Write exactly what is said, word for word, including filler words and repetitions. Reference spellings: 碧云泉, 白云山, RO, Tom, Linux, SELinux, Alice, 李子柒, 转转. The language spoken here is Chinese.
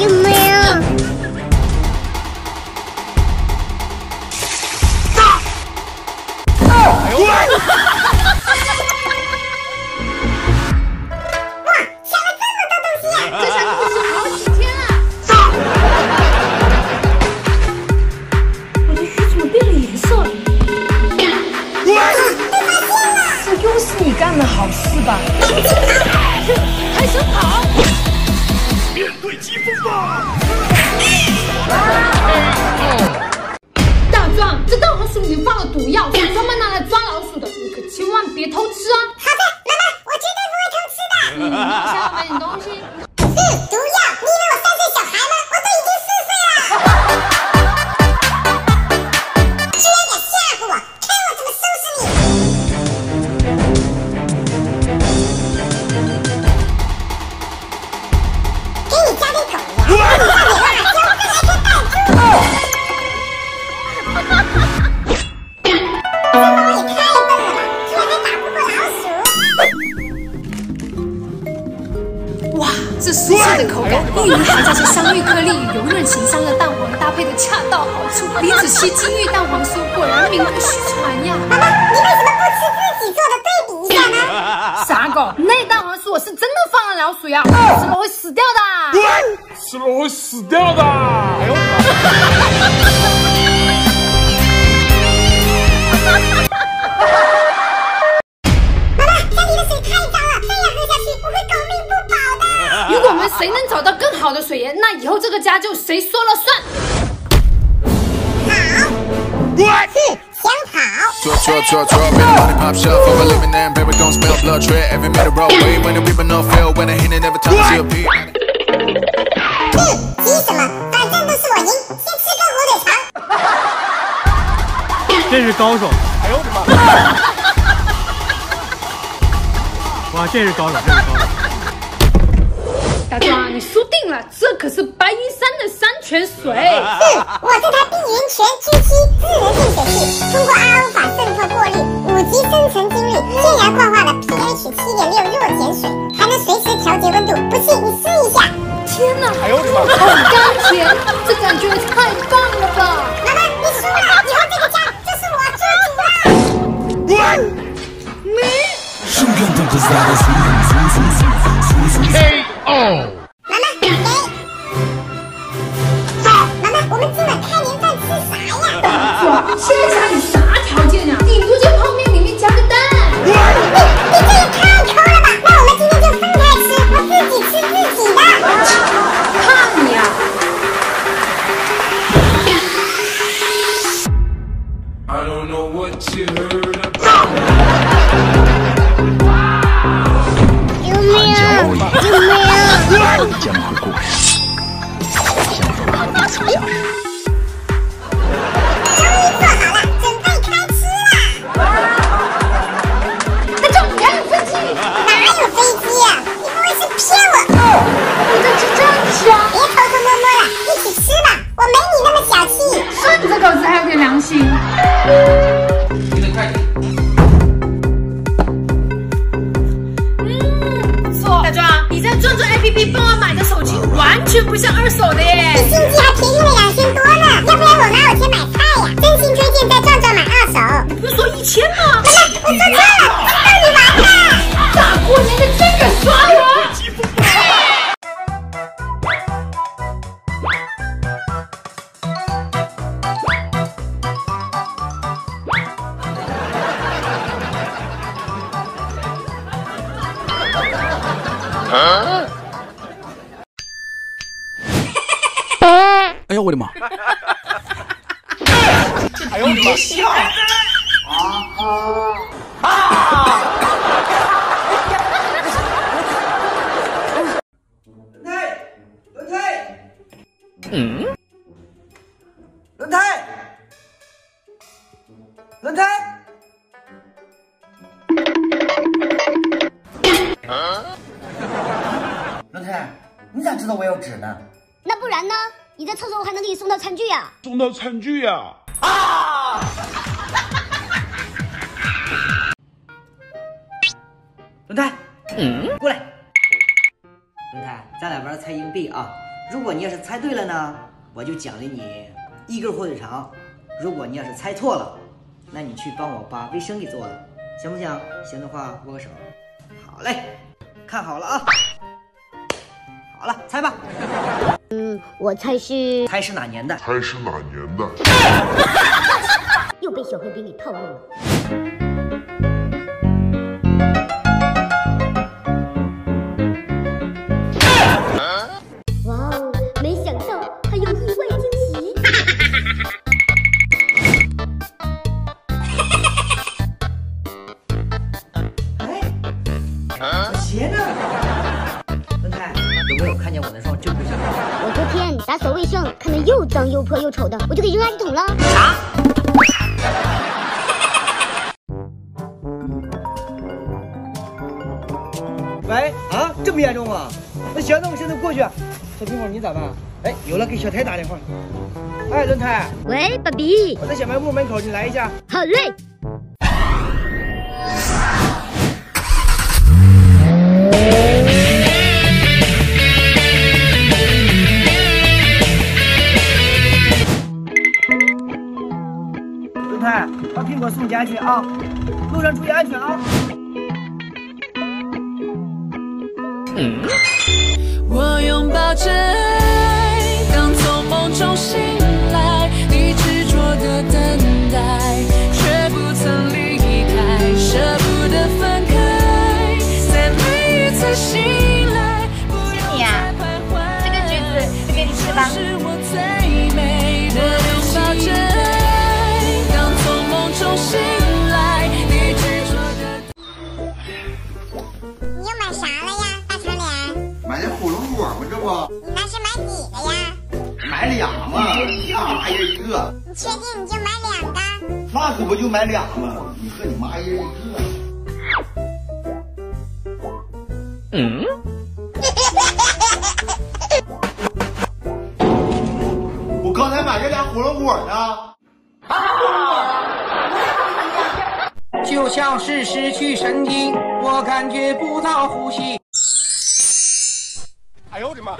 救命啊！打！哎呦！哇，下了这么多东西，这下可以好几天了。打！我的靴怎么变了颜色了？被发现了！这又是你干的好事吧？还想跑？ 面对疾风吧！大壮，这大老鼠里放了毒药，是专门拿来抓老鼠的，你可千万别偷吃啊！好的，妈妈，我绝对不会偷吃的。嗯，小伙伴，你东西。嗯，毒药，你以为我三岁小孩吗？我都已经四岁了。居然敢吓唬我，看我怎么收拾你！给你加。 哇，这酥脆的口感，例如含在这香芋颗粒与柔韧形象的蛋黄搭配的恰到好处。李子柒金玉蛋黄酥果然名不虚传呀！妈妈，你为什么不吃自己做的对比一下呢？傻狗，那蛋黄酥我是真的放了老鼠药，吃了会死掉的。吃了会死掉的。哎呦！妈妈，家里的水太脏了，再也喝下去我会狗命不保的。 如果我们谁能找到更好的水源，那以后这个家就谁说了算。跑，是想跑。嗯，急什么？反正都是我赢，先吃个火腿肠。真是高手！哎呦我的妈！哇，这是高手，这是高手。 大壮，你输定了！这可是白云山的山泉水。是，我是它碧云泉 G七 自然净水器，通过 R O 法渗透过滤，五级深层精滤，天然矿化的 P H 七点六弱碱水，还能随时调节温度。不信你试一下。天哪，哎呦我的妈！好甘甜，这感觉太棒了吧！妈妈，你输了，以后这个家就是我做主了。你。 哦，妈妈，给。妈妈，我们今晚开年饭吃啥呀？大壮，现在家里啥条件呀？顶多就泡面里面加个蛋。你你这也太抠了吧！那我们今天就分开吃，我自己吃自己的。看你啊！救命啊！救命！ 江湖故事，相逢何必曾相识。终于做好了，准备开吃啦！大壮，哪有飞机？哪有飞机呀、啊？你不会是骗我？哦、我在吃正吃啊！别偷偷摸摸了，一起吃吧，我没你那么小气。是你这狗子还有点良心。你得快点。嗯，不错，大壮。 你在转转 A P P 帮我买的手机完全不像二手的耶，比新机还便宜了两千多呢。要不然我拿我钱买菜呀、啊？真心推荐在转转买二手。你不是说一千吗？妈妈，我说错了，让你玩吧。大过年的真敢耍我！ 啊！哎呦我的妈！哎呦我的妈！笑啊啊！轮胎，轮胎，嗯，轮胎，轮胎，啊！ 轮胎，你咋知道我有纸呢？那不然呢？你在厕所，我还能给你送到餐具呀、啊！送到餐具呀、啊！啊！轮胎，嗯，过来。轮胎，咱俩玩猜硬币啊，如果你要是猜对了呢，我就奖励你一根火腿肠；如果你要是猜错了，那你去帮我把卫生给做了，行不行？行的话握个手。好嘞，看好了啊！好了，猜吧。嗯，我猜是。猜是哪年的？猜是哪年的？又被小黑饼给套路了。 鞋呢？文泰，有没有看见我那双真不行？我昨天打扫卫生，看到又脏又破又丑的，我就给扔垃圾桶了。啥？喂啊，这么严重啊？那行，那我现在过去。小苹果，你咋办？哎，有了，给小台打电话。哎，文泰。喂，爸比。我在小卖部门口，你来一下。好嘞。 把苹果送家去啊！路上注意安全啊！嗯、我拥抱着爱，当从梦中醒来，你执着的等待，却不曾离开，舍不得分开，在每一次醒来，不用再徘徊。这个橘子就给你吃吧。我拥抱着。 醒来，你执着的。你又买啥了呀，大长脸？买的火龙果吗？这不？你那是买几个呀？买俩嘛，呀，一人一个。你确定你就买两个？那可不就买俩嘛，你和你妈一人一个。嗯。我刚才买这俩火龙果呢。 就像是失去神经，我感觉不到呼吸。哎呦我的妈！